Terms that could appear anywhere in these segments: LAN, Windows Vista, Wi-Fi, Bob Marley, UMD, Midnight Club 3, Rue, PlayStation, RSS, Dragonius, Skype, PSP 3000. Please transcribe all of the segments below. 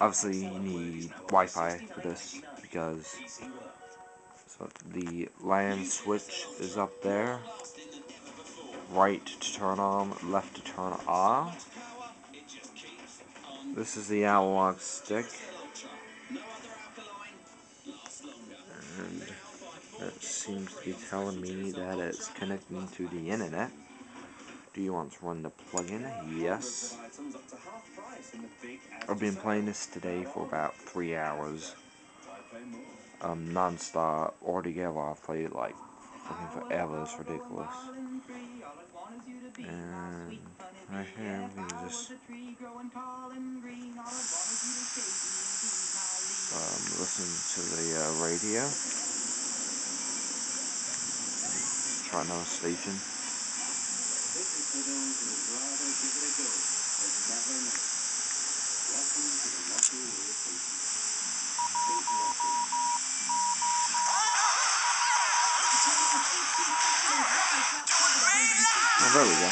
Obviously you need Wi-Fi for this because so the LAN switch is up there, right to turn on, left to turn off. This is the analog stick, and that seems to be telling me that it's connecting to the internet. Do you want to run the plug-in? Yes. I've been playing this today for about 3 hours, non-stop. Altogether, I've played it like fucking forever. It's ridiculous. And right here, we can just listen to the radio. Try another station. Oh, there we go.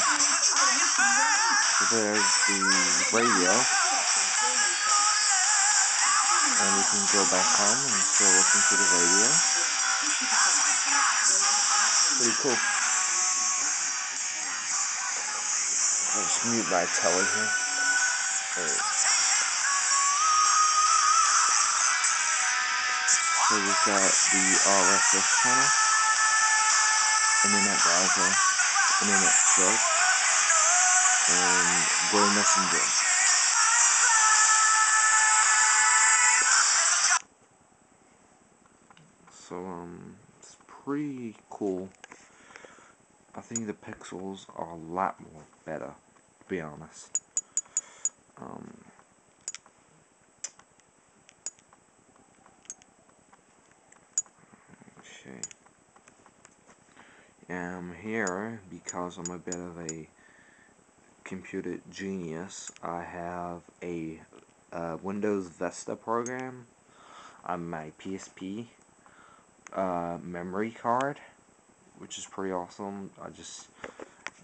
So there's the radio, and we can go back home and still listen to the radio. Pretty cool. Let's mute my telly here. So we've got the RSS channel, internet browser, internet search, and Go Messenger. So it's pretty cool. I think the pixels are a lot more better, to be honest. Okay. I'm here because I'm a bit of a computer genius. I have a Windows Vista program on my PSP memory card, which is pretty awesome.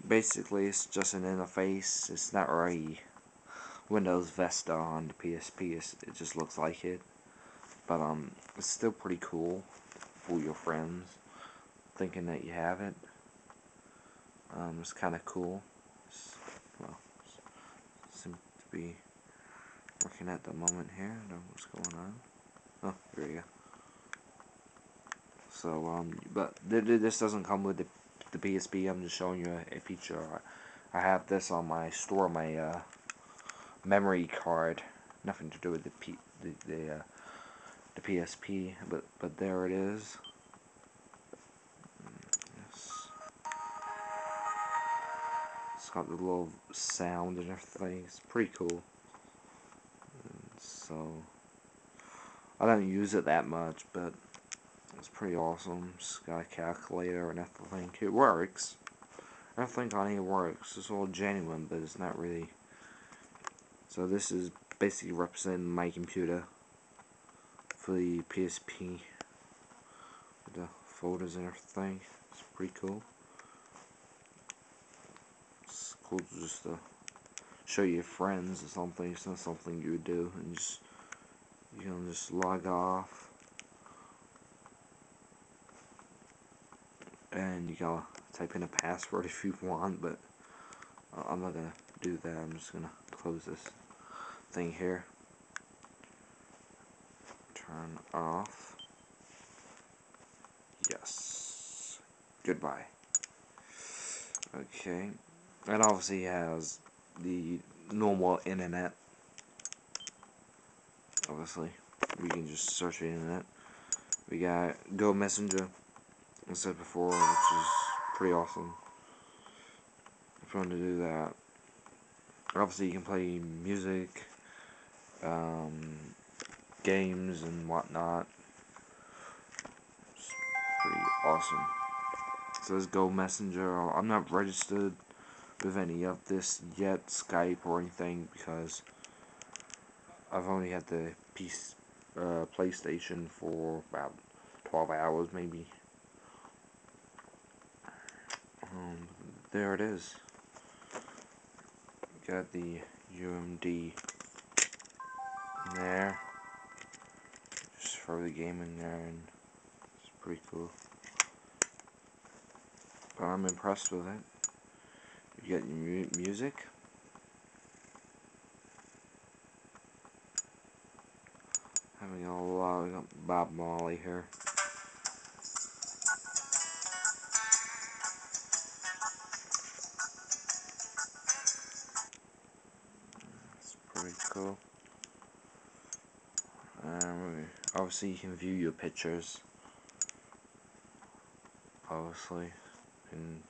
Basically it's just an interface. It's not really Windows Vista on the PSP. It just looks like it, but it's still pretty cool for your friends thinking that you have it. It's kind of cool. It seems to be working at the moment here. I don't know what's going on. Oh, here we go. So, but this doesn't come with the PSP. I'm just showing you a feature. I have this on my memory card. Nothing to do with the PSP, but there it is. It's got the little sound and everything. It's pretty cool. And so I don't use it that much, but it's pretty awesome. It's got a calculator and everything. It works. Everything on here works. It's all genuine, but it's not really. So this is basically representing my computer for the PSP, with the folders and everything. It's pretty cool. It's cool to just show your friends or something. It's not something you would do, and you can just log off. And you gotta type in a password if you want, but I'm not gonna do that. I'm just gonna close this thing here. Turn off. Yes. Goodbye. Okay. It obviously has the normal internet. Obviously, we can just search the internet. We got Go Messenger, I said before, which is pretty awesome. If you want to do that, obviously you can play music, games and whatnot. It's pretty awesome. So there's Go Messenger. I'm not registered with any of this yet, Skype or anything, because I've only had the PlayStation for about 12 hours maybe. There it is. Got the UMD in there. Just throw the game in there and it's pretty cool. But I'm impressed with it. You get music. Having a lot of Bob Marley here. That's pretty cool. Obviously, you can view your pictures. Obviously, and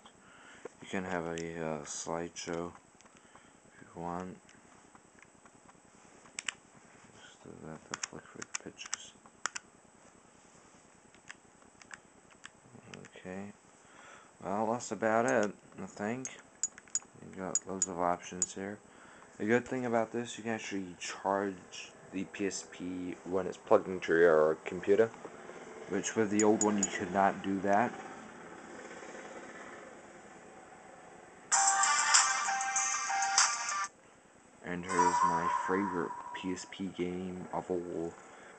you can have a slideshow if you want. That to flick for the pictures. Okay, well that's about it, I think. You got loads of options here. A good thing about this, you can actually charge the PSP when it's plugged into your computer, which with the old one you could not do that. And here's my favorite PSP game of all,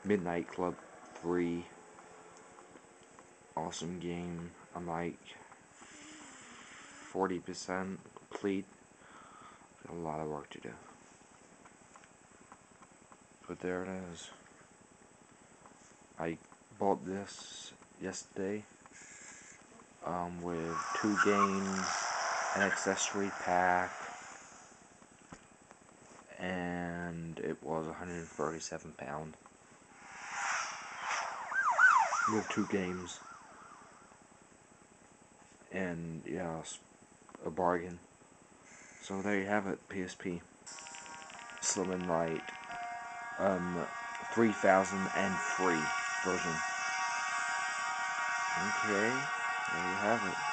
Midnight Club 3. Awesome game. I'm like 40% complete. Got a lot of work to do. But there it is. I bought this yesterday with 2 games, an accessory pack. And it was £137 with 2 games, and yeah, a bargain. So there you have it, PSP Slim and Lite 3003 version. Okay, there you have it.